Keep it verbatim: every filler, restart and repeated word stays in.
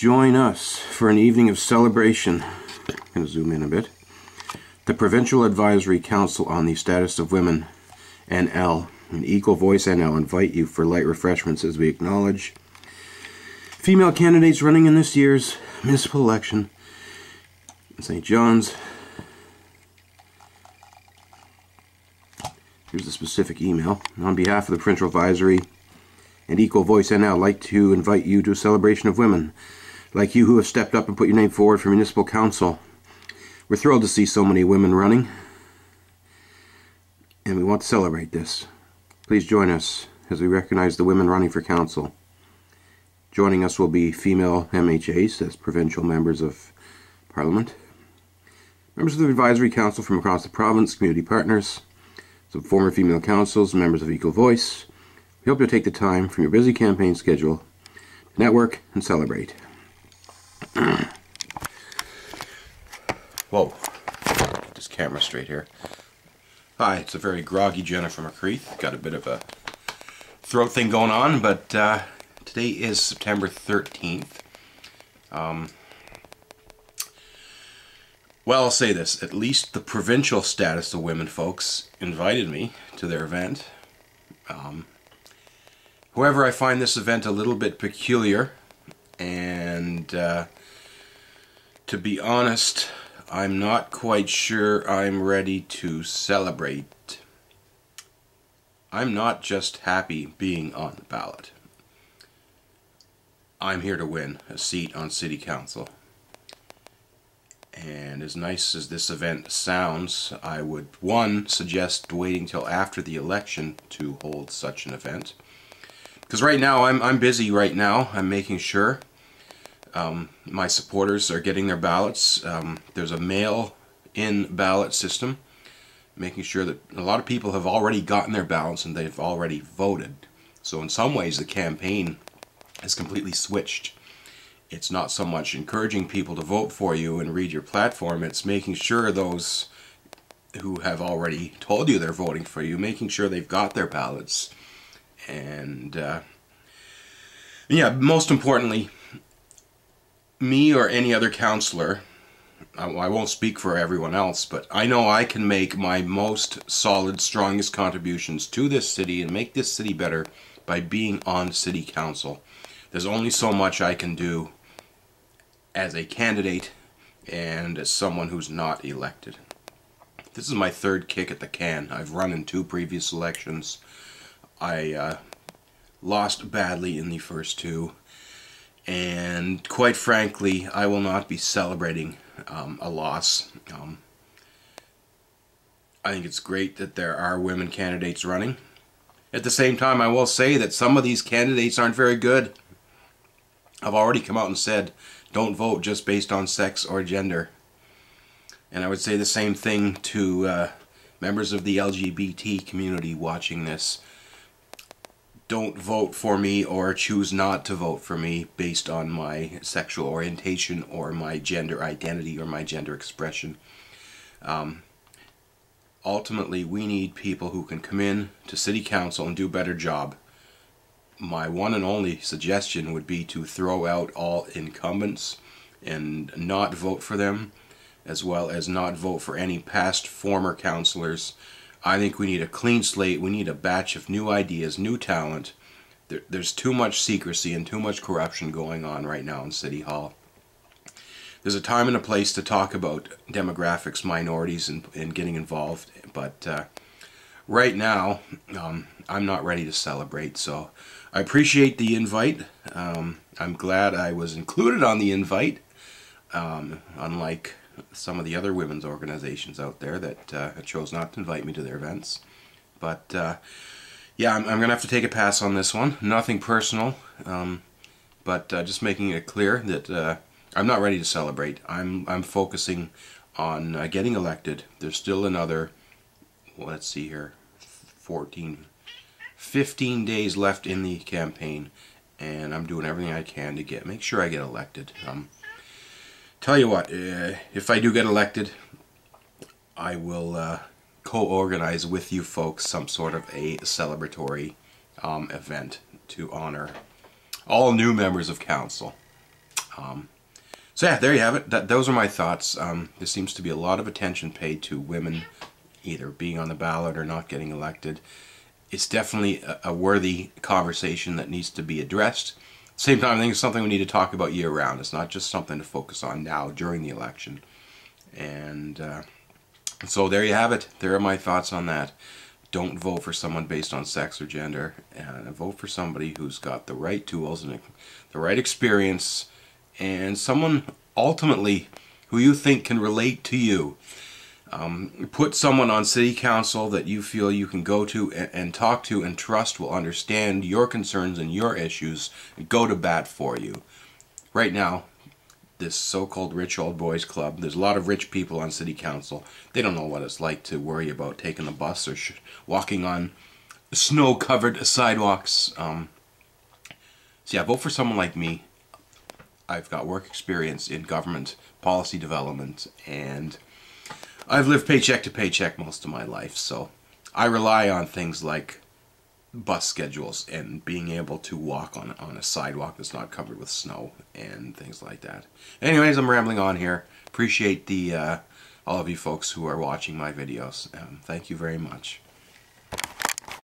Join us for an evening of celebration. I'm going to zoom in a bit. The Provincial Advisory Council on the Status of Women, N L, and Equal Voice N L invite you for light refreshments as we acknowledge female candidates running in this year's municipal election in Saint John's. Here's the specific email. On behalf of the Provincial Advisory and Equal Voice N L, I'd like to invite you to a celebration of women like you who have stepped up and put your name forward for municipal council. We're thrilled to see so many women running, and we want to celebrate this. Please join us as we recognize the women running for council. Joining us will be female M H As, that's provincial members of Parliament, members of the Advisory Council from across the province, community partners, some former female councils, members of Equal Voice. We hope you'll take the time from your busy campaign schedule to network and celebrate. Whoa, get this camera straight here. Hi, it's a very groggy Jennifer McCreath. Got a bit of a throat thing going on, but uh, today is September thirteenth. Um, well, I'll say this, at least the provincial status of women folks invited me to their event. Um, However, I find this event a little bit peculiar, and uh, to be honest, I'm not quite sure I'm ready to celebrate. I'm not just happy being on the ballot. I'm here to win a seat on City Council. And as nice as this event sounds, I would, one, suggest waiting till after the election to hold such an event. Because right now, I'm, I'm busy right now. I'm making sure um, my supporters are getting their ballots. Um, there's a mail-in ballot system, making sure that a lot of people have already gotten their ballots and they've already voted. So in some ways, the campaign has completely switched. It's not so much encouraging people to vote for you and read your platform. It's making sure those who have already told you they're voting for you, making sure they've got their ballots. And, uh, yeah, most importantly, me or any other councillor, I, I won't speak for everyone else, but I know I can make my most solid, strongest contributions to this city and make this city better by being on City Council. There's only so much I can do as a candidate and as someone who's not elected. This is my third kick at the can. I've run in two previous elections. I uh, lost badly in the first two, and quite frankly, I will not be celebrating um, a loss. Um, I think it's great that there are women candidates running. At the same time, I will say that some of these candidates aren't very good. I've already come out and said, don't vote just based on sex or gender. And I would say the same thing to uh, members of the L G B T community watching this. Don't vote for me or choose not to vote for me based on my sexual orientation or my gender identity or my gender expression. Um, ultimately, we need people who can come in to City Council and do a better job. My one and only suggestion would be to throw out all incumbents and not vote for them, as well as not vote for any past former councillors. I think we need a clean slate. We need a batch of new ideas, new talent. There, there's too much secrecy and too much corruption going on right now in City Hall. There's a time and a place to talk about demographics, minorities, and, and getting involved. But uh, right now, um, I'm not ready to celebrate. So I appreciate the invite. Um, I'm glad I was included on the invite, um, unlike some of the other women's organizations out there that uh, chose not to invite me to their events. But uh, yeah, I'm, I'm going to have to take a pass on this one. Nothing personal, um, but uh, just making it clear that uh, I'm not ready to celebrate. I'm, I'm focusing on uh, getting elected. There's still another, well, let's see here, fourteen, fifteen days left in the campaign, and I'm doing everything I can to get make sure I get elected. Um, Tell you what, uh, if I do get elected, I will uh, co-organize with you folks some sort of a celebratory um, event to honor all new members of council. Um, so yeah, there you have it. That, those are my thoughts. Um, there seems to be a lot of attention paid to women either being on the ballot or not getting elected. It's definitely a, a worthy conversation that needs to be addressed. At the same time, I think it's something we need to talk about year-round. It's not just something to focus on now during the election. And uh, so there you have it. There are my thoughts on that. Don't vote for someone based on sex or gender. And vote for somebody who's got the right tools and the right experience, and someone ultimately who you think can relate to you. Um, put someone on city council that you feel you can go to and, and talk to and trust will understand your concerns and your issues and go to bat for you. Right now, this so-called rich old boys club, there's a lot of rich people on city council. They don't know what it's like to worry about taking the bus or sh walking on snow-covered sidewalks. Um, so yeah, vote for someone like me. I've got work experience in government, policy development, and I've lived paycheck to paycheck most of my life, so I rely on things like bus schedules and being able to walk on, on a sidewalk that's not covered with snow and things like that. Anyways, I'm rambling on here. Appreciate the uh, all of you folks who are watching my videos. Um, thank you very much.